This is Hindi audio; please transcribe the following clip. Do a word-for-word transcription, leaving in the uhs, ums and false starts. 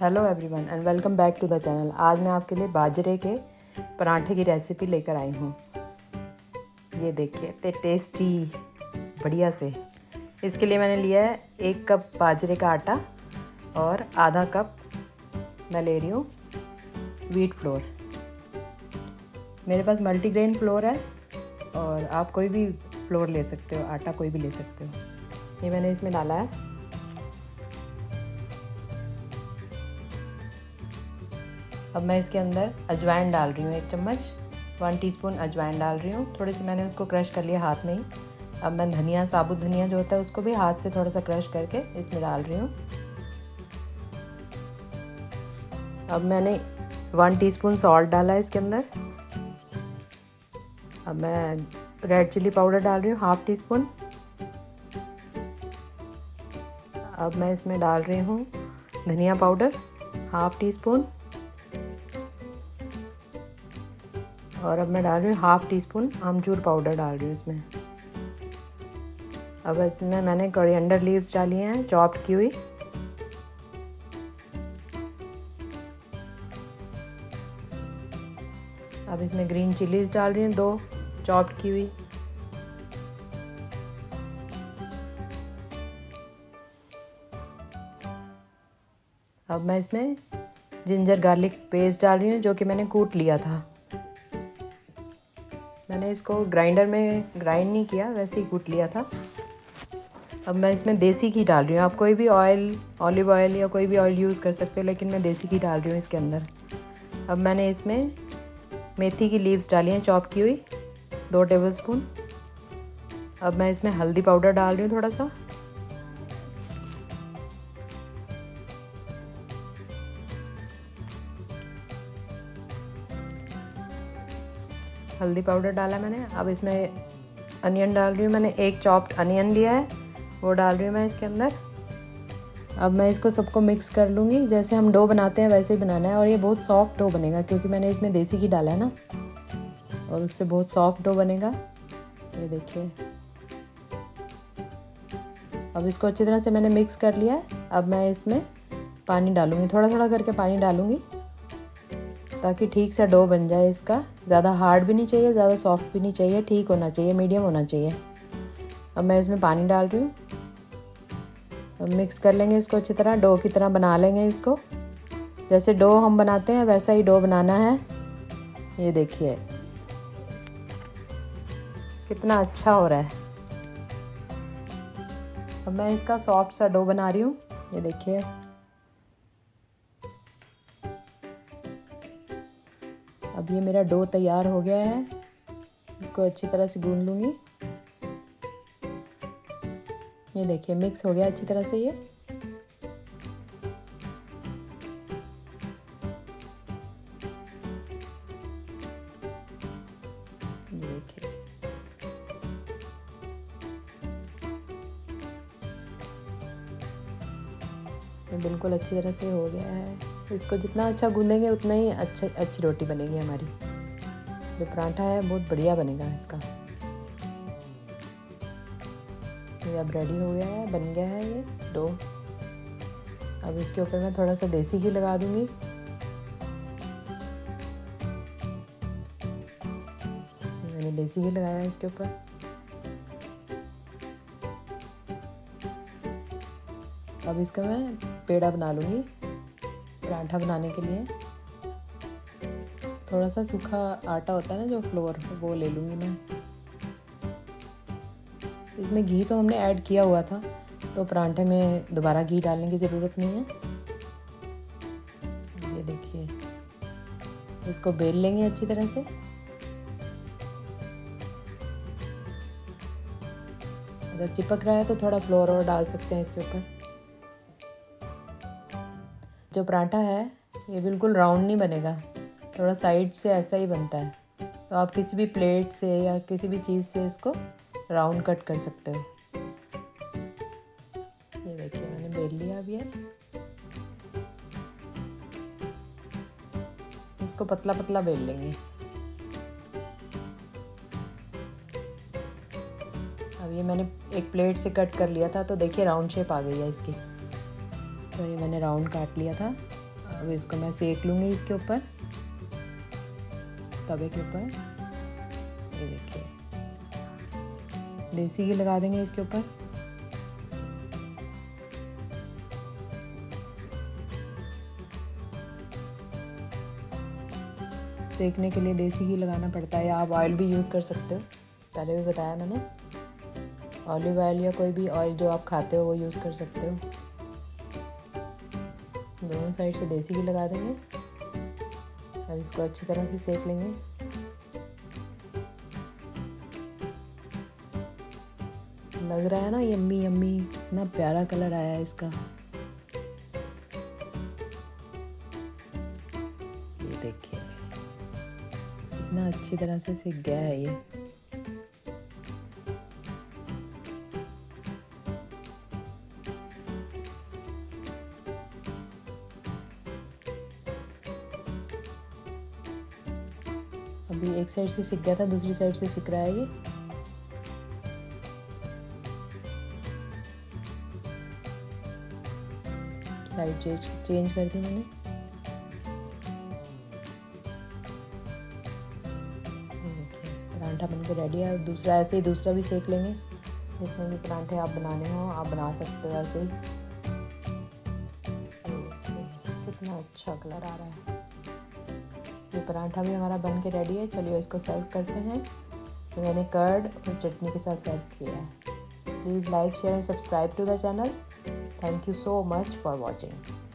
Hello everyone and welcome back to the channel. आज मैं आपके लिए बाजरे के पराठे की रेसिपी लेकर आई हूँ। ये देखिए इतने टेस्टी बढ़िया से। इसके लिए मैंने लिया है एक कप बाजरे का आटा और आधा कप मैं ले रही हूँ व्हीट फ्लोर। मेरे पास मल्टीग्रेन फ्लोर है और आप कोई भी फ्लोर ले सकते हो, आटा कोई भी ले सकते हो। ये मैंने इसमें डाला है। अब मैं इसके अंदर अजवाइन डाल रही हूँ, एक चम्मच वन टीस्पून अजवाइन डाल रही हूँ। थोड़ी सी मैंने उसको क्रश कर लिया हाथ में ही। अब मैं धनिया, साबुत धनिया जो होता है उसको भी हाथ से थोड़ा सा क्रश करके इसमें डाल रही हूँ। अब मैंने वन टीस्पून सॉल्ट डाला है इसके अंदर। अब मैं रेड चिली पाउडर डाल रही हूँ हाफ टी स्पून। अब मैं इसमें डाल रही हूँ धनिया पाउडर हाफ टी स्पून। और अब मैं डाल रही हूँ half teaspoon amchur powder डाल रही हूँ इसमें। अब इसमें मैंने कोरिएंडर लीव्स डाली हैं चॉप की हुई। अब इसमें ग्रीन चिलीज डाल रही हूँ दो चॉप की हुई। अब मैं इसमें जिंजर गार्लिक पेस्ट डाल रही हूँ जो कि मैंने कूट लिया था। मैंने इसको ग्राइंडर में ग्राइंड नहीं किया, वैसे ही कूट लिया था। अब मैं इसमें देसी घी डाल रही हूँ। आप कोई भी ऑयल, ऑलिव ऑयल या कोई भी ऑयल यूज़ कर सकते हो, लेकिन मैं देसी घी डाल रही हूँ इसके अंदर। अब मैंने इसमें मेथी की लीव्स डाली हैं चॉप की हुई दो टेबलस्पून। अब मैं इसमें हल्दी पाउडर डाल रही हूँ थोड़ा सा। हल्दी पाउडर डाला मैंने। अब इसमें अनियन डाल रही हूँ। मैंने एक चॉप्ड अनियन लिया है, वो डाल रही हूँ मैं इसके अंदर। अब मैं इसको सबको मिक्स कर लूँगी। जैसे हम डो बनाते हैं वैसे ही बनाना है। और ये बहुत सॉफ्ट डो बनेगा क्योंकि मैंने इसमें देसी घी डाला है ना, और उससे बहुत सॉफ्ट डो बनेगा। ये देखिए, अब इसको अच्छी तरह से मैंने मिक्स कर लिया है। अब मैं इसमें पानी डालूँगी, थोड़ा थोड़ा करके पानी डालूँगी ताकि ठीक सा डो बन जाए इसका। ज़्यादा हार्ड भी नहीं चाहिए, ज़्यादा सॉफ्ट भी नहीं चाहिए, ठीक होना चाहिए, मीडियम होना चाहिए। अब मैं इसमें पानी डाल रही हूँ। अब मिक्स कर लेंगे इसको अच्छी तरह, डो की तरह बना लेंगे इसको। जैसे डो हम बनाते हैं वैसा ही डो बनाना है। ये देखिए कितना अच्छा हो रहा है। अब मैं इसका सॉफ्ट सा डो बना रही हूँ। ये देखिए, अब ये मेरा डो तैयार हो गया है। इसको अच्छी तरह से गूंद लूँगी। ये देखिए मिक्स हो गया अच्छी तरह से। ये देखिए ये बिल्कुल अच्छी तरह से हो गया है। इसको जितना अच्छा गूंदेंगे उतना ही अच्छी अच्छी रोटी बनेगी हमारी। जो पराठा है बहुत बढ़िया बनेगा इसका। ये अब रेडी हो गया है, बन गया है ये डो। अब इसके ऊपर मैं थोड़ा सा देसी घी लगा दूंगी। मैंने देसी घी लगाया है इसके ऊपर। अब इसका मैं पेड़ा बना लूँगी पराठा बनाने के लिए। थोड़ा सा सूखा आटा होता है ना जो फ्लोर, वो ले लूँगी मैं। इसमें घी तो हमने ऐड किया हुआ था, तो पराठे में दोबारा घी डालने की ज़रूरत नहीं है। ये देखिए, इसको बेल लेंगे अच्छी तरह से। अगर चिपक रहा है तो थोड़ा फ्लोर और डाल सकते हैं इसके ऊपर। जो पराठा है ये बिल्कुल राउंड नहीं बनेगा, थोड़ा साइड से ऐसा ही बनता है। तो आप किसी भी प्लेट से या किसी भी चीज़ से इसको राउंड कट कर सकते हो। ये देखिए मैंने बेल लिया। अब ये इसको पतला पतला बेल लेंगे। अब ये मैंने एक प्लेट से कट कर लिया था, तो देखिए राउंड शेप आ गई है इसकी। तो ये मैंने राउंड काट लिया था। अब इसको मैं सेक लूँगी इसके ऊपर, तवे के ऊपर। ये देखिए देसी घी लगा देंगे इसके ऊपर। सेकने के लिए देसी घी लगाना पड़ता है, आप ऑयल भी यूज़ कर सकते हो, पहले भी बताया मैंने। ऑलिव ऑयल या कोई भी ऑयल जो आप खाते हो वो यूज़ कर सकते हो। दोनों साइड से देसी घी लगा देंगे और इसको अच्छी तरह से सेक लेंगे। लग रहा है ना यम्मी यम्मी, इतना प्यारा कलर आया है इसका। ये देखिए इतना अच्छी तरह से सिक गया है ये। अभी एक साइड से सिक गया था, दूसरी साइड से सिक रहा है ये। साइड चेंज चेंज कर दी मैंने। परांठा बनकर रेडी है। दूसरा ऐसे ही दूसरा भी सेक लेंगे। जितने भी परांठे आप बनाने हो आप बना सकते हो ऐसे ही। कितना अच्छा कलर आ रहा है। ये परांठा भी हमारा बन के रेडी है। चलिए इसको सर्व करते हैं। तो मैंने कर्ड और चटनी के साथ सर्व किया है। Please like share and subscribe to the channel. Thank you so much for watching.